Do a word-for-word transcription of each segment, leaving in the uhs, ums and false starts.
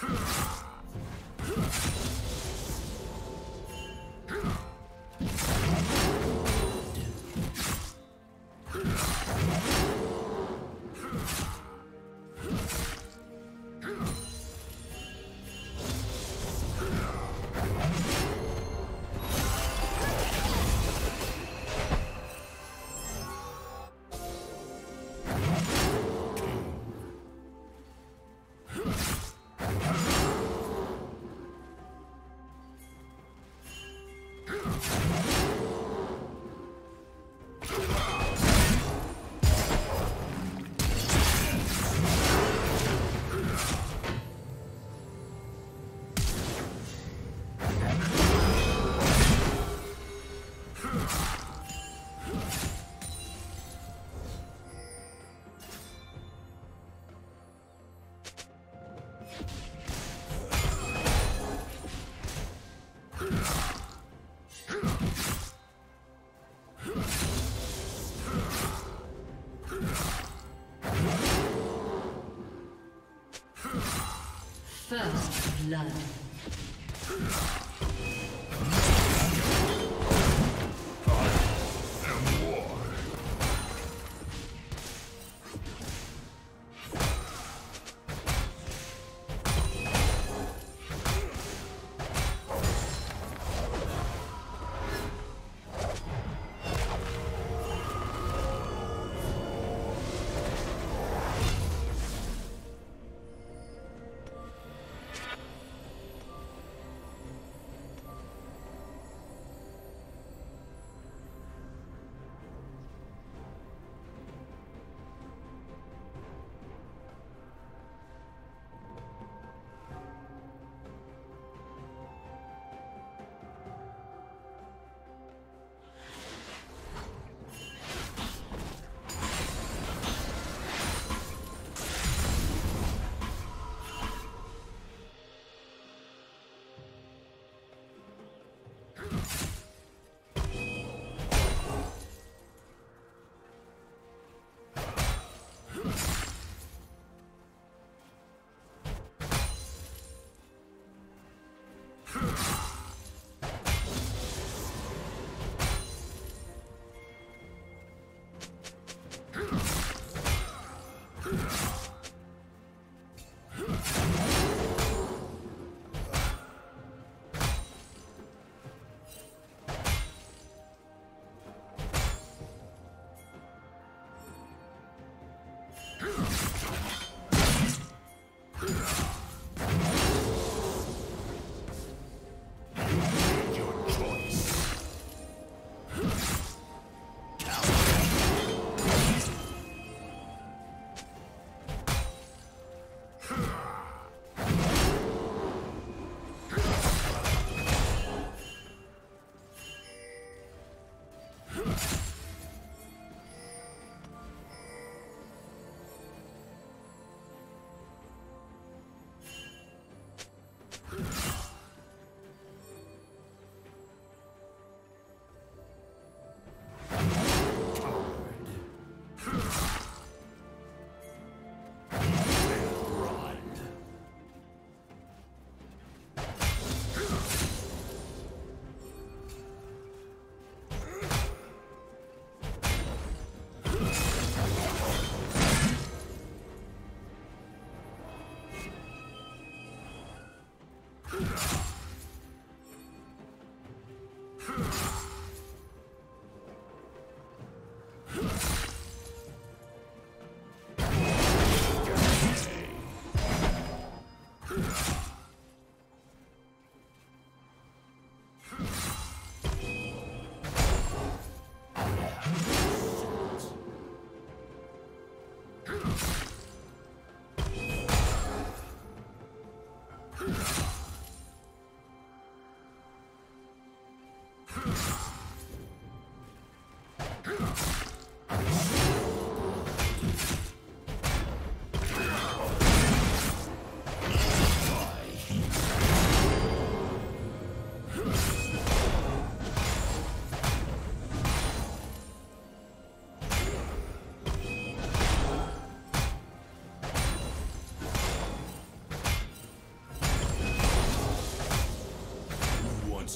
First blood.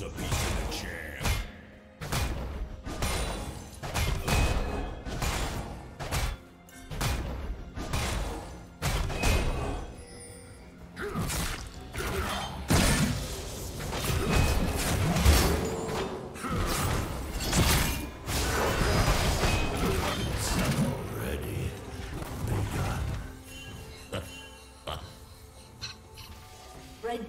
wants a piece of the jam. Red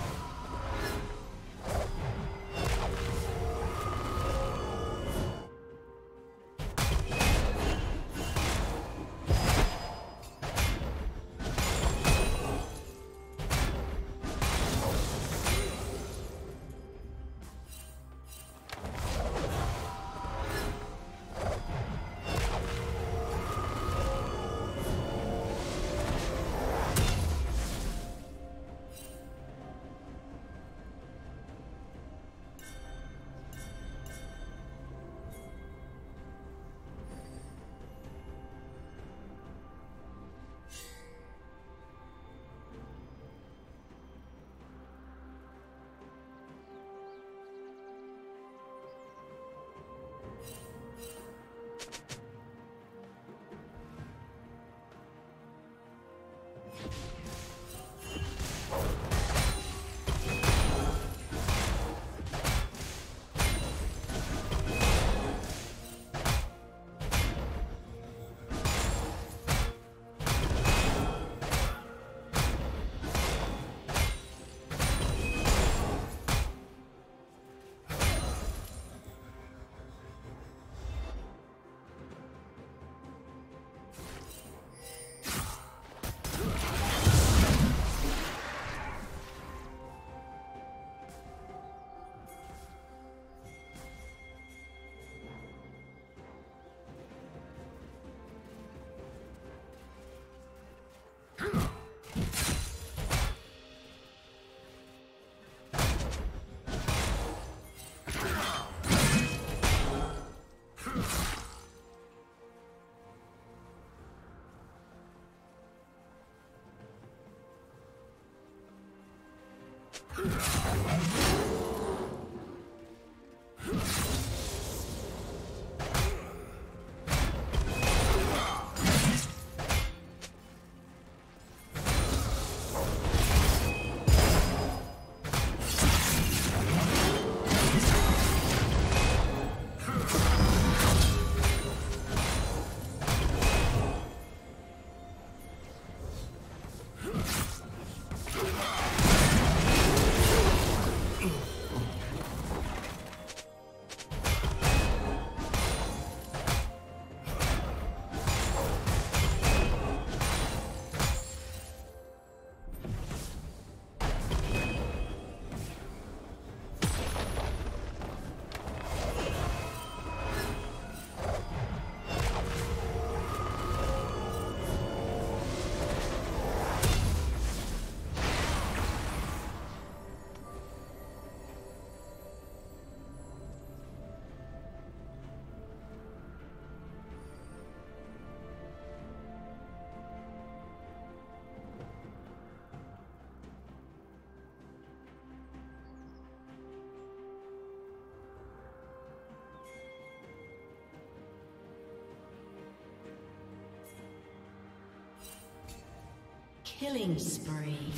Killing spree.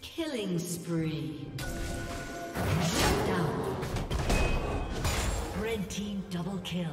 Killing spree. Shut down. Red team double kill.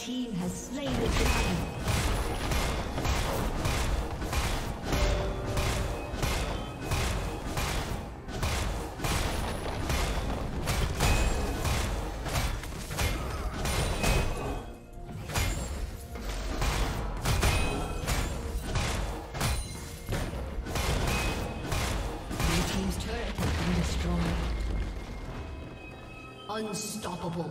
team has slain the dragon. Unstoppable.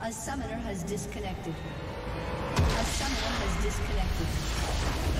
A summoner has disconnected. A summoner has disconnected.